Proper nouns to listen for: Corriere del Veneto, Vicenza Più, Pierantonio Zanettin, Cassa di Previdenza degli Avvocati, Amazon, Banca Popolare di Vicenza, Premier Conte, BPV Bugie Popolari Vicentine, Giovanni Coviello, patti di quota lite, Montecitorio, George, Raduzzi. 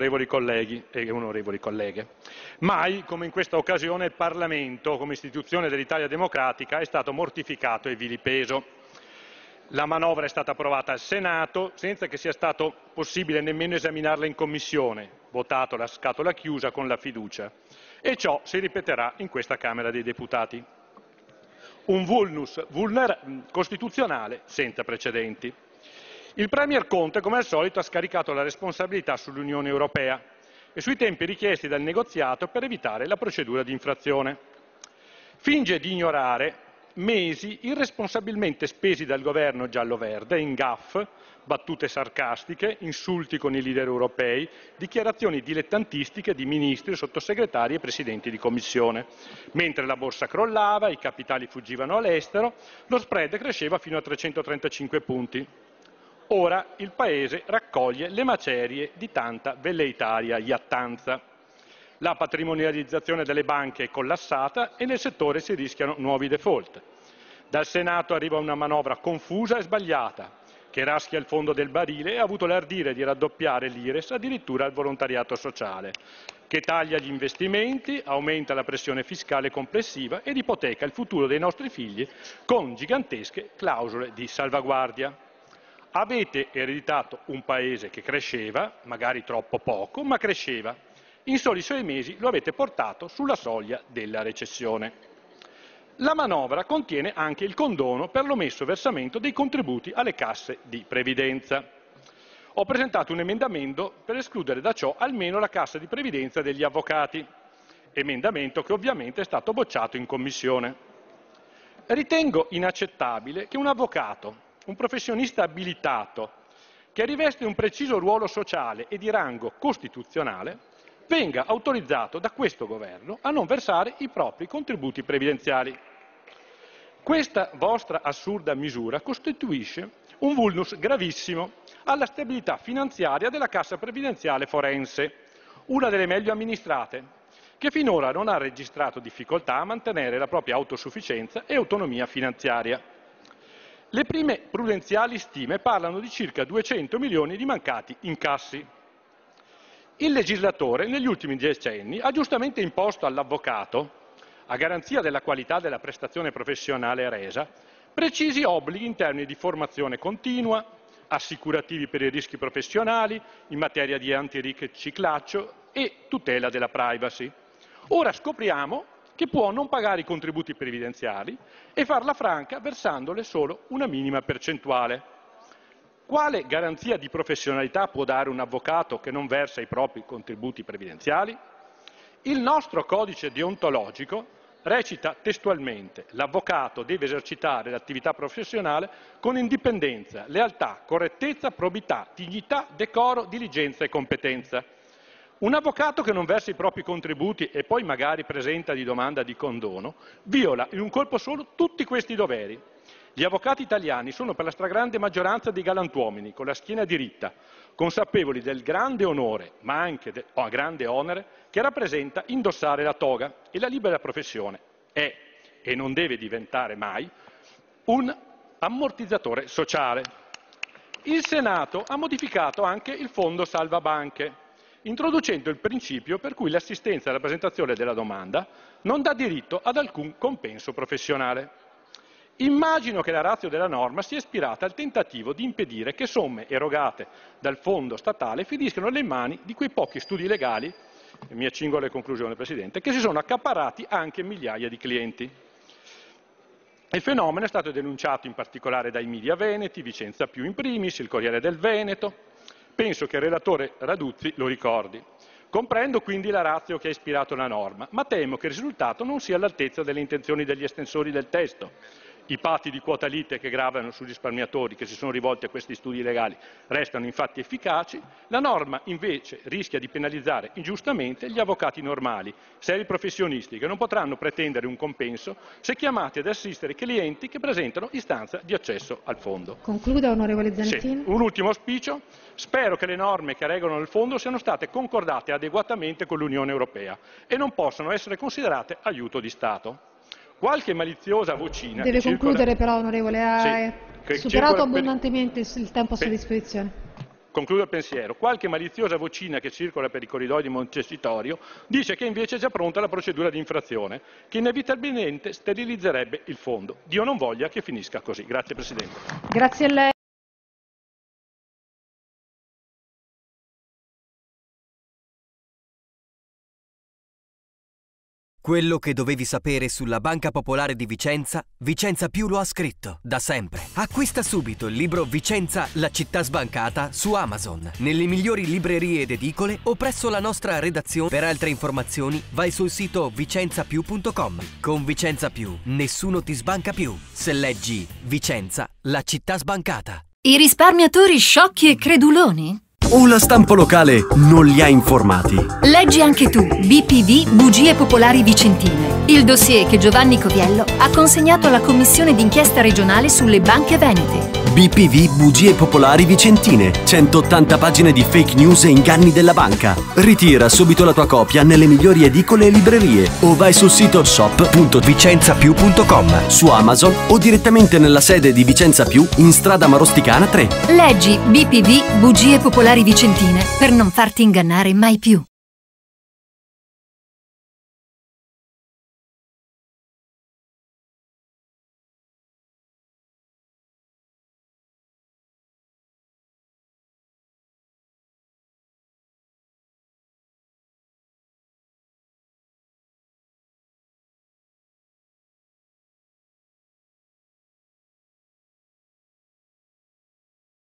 Onorevoli colleghi e onorevoli colleghe, mai come in questa occasione il Parlamento, come istituzione dell'Italia democratica, è stato mortificato e vilipeso. La manovra è stata approvata al Senato senza che sia stato possibile nemmeno esaminarla in Commissione, votato la scatola chiusa con la fiducia, e ciò si ripeterà in questa Camera dei Deputati. Un vulnus costituzionale senza precedenti. Il Premier Conte, come al solito, ha scaricato la responsabilità sull'Unione Europea e sui tempi richiesti dal negoziato per evitare la procedura di infrazione. Finge di ignorare mesi irresponsabilmente spesi dal governo giallo-verde in gaffe, battute sarcastiche, insulti con i leader europei, dichiarazioni dilettantistiche di ministri, sottosegretari e presidenti di commissione. Mentre la borsa crollava, i capitali fuggivano all'estero, lo spread cresceva fino a 335 punti. Ora il Paese raccoglie le macerie di tanta velleitaria iattanza. La patrimonializzazione delle banche è collassata e nel settore si rischiano nuovi default. Dal Senato arriva una manovra confusa e sbagliata, che raschia il fondo del barile e ha avuto l'ardire di raddoppiare l'Ires addirittura al volontariato sociale, che taglia gli investimenti, aumenta la pressione fiscale complessiva ed ipoteca il futuro dei nostri figli con gigantesche clausole di salvaguardia. Avete ereditato un Paese che cresceva, magari troppo poco, ma cresceva. In soli 6 mesi lo avete portato sulla soglia della recessione. La manovra contiene anche il condono per l'omesso versamento dei contributi alle casse di previdenza. Ho presentato un emendamento per escludere da ciò almeno la Cassa di Previdenza degli Avvocati, emendamento che ovviamente è stato bocciato in Commissione. Ritengo inaccettabile che un avvocato, un professionista abilitato che riveste un preciso ruolo sociale e di rango costituzionale, venga autorizzato da questo governo a non versare i propri contributi previdenziali. Questa vostra assurda misura costituisce un vulnus gravissimo alla stabilità finanziaria della Cassa Previdenziale Forense, una delle meglio amministrate, che finora non ha registrato difficoltà a mantenere la propria autosufficienza e autonomia finanziaria. Le prime prudenziali stime parlano di circa 200 milioni di mancati incassi. Il legislatore negli ultimi 10 anni ha giustamente imposto all'avvocato, a garanzia della qualità della prestazione professionale resa, precisi obblighi in termini di formazione continua, assicurativi per i rischi professionali, in materia di antiriciclaggio e tutela della privacy. Ora scopriamo che può non pagare i contributi previdenziali e farla franca versandole solo una minima percentuale. Quale garanzia di professionalità può dare un avvocato che non versa i propri contributi previdenziali? Il nostro codice deontologico recita testualmente: l'avvocato deve esercitare l'attività professionale con indipendenza, lealtà, correttezza, probità, dignità, decoro, diligenza e competenza. Un avvocato che non versa i propri contributi e poi magari presenta di domanda di condono, viola in un colpo solo tutti questi doveri. Gli avvocati italiani sono per la stragrande maggioranza dei galantuomini, con la schiena diritta, consapevoli del grande onore, ma anche del grande onere, che rappresenta indossare la toga, e la libera professione è, e non deve diventare mai, un ammortizzatore sociale. Il Senato ha modificato anche il fondo salva banche, introducendo il principio per cui l'assistenza alla presentazione della domanda non dà diritto ad alcun compenso professionale. Immagino che la ratio della norma sia ispirata al tentativo di impedire che somme erogate dal fondo statale finiscano nelle mani di quei pochi studi legali, e mi accingo alle conclusioni, Presidente, che si sono accaparrati anche migliaia di clienti. Il fenomeno è stato denunciato in particolare dai media veneti, Vicenza Più in primis, il Corriere del Veneto. Penso che il relatore Raduzzi lo ricordi. Comprendo quindi la ratio che ha ispirato la norma, ma temo che il risultato non sia all'altezza delle intenzioni degli estensori del testo. I patti di quota lite che gravano sui risparmiatori che si sono rivolti a questi studi legali restano infatti efficaci, la norma invece rischia di penalizzare ingiustamente gli avvocati normali, seri professionisti, che non potranno pretendere un compenso se chiamati ad assistere clienti che presentano istanza di accesso al fondo. Concluda, onorevole Zanettin. Sì, un ultimo auspicio. Spero che le norme che regolano il fondo siano state concordate adeguatamente con l'Unione Europea e non possano essere considerate aiuto di Stato. Qualche maliziosa vocina... Deve concludere però, onorevole, ha superato abbondantemente il tempo a sua disposizione. Concludo il pensiero. Qualche maliziosa vocina che circola per i corridoi di Montecitorio dice che invece è già pronta la procedura di infrazione, che inevitabilmente sterilizzerebbe il fondo. Dio non voglia che finisca così. Grazie Presidente. Grazie a lei. Quello che dovevi sapere sulla Banca Popolare di Vicenza, Vicenza Più lo ha scritto, da sempre. Acquista subito il libro Vicenza, la città sbancata, su Amazon, nelle migliori librerie ed edicole o presso la nostra redazione. Per altre informazioni vai sul sito vicenzapiù.com. Con Vicenza Più, nessuno ti sbanca più, se leggi Vicenza, la città sbancata. I risparmiatori sciocchi e creduloni? O la stampa locale non li ha informati. Leggi anche tu BPV Bugie Popolari Vicentine, il dossier che Giovanni Coviello ha consegnato alla commissione d'inchiesta regionale sulle banche venete. BPV Bugie Popolari Vicentine, 180 pagine di fake news e inganni della banca. Ritira subito la tua copia nelle migliori edicole e librerie o vai sul sito shop.vicenzapiù.com, su Amazon o direttamente nella sede di Vicenza Più in strada Marosticana 3. Leggi BPV Bugie Popolari Vicentine per non farti ingannare mai più.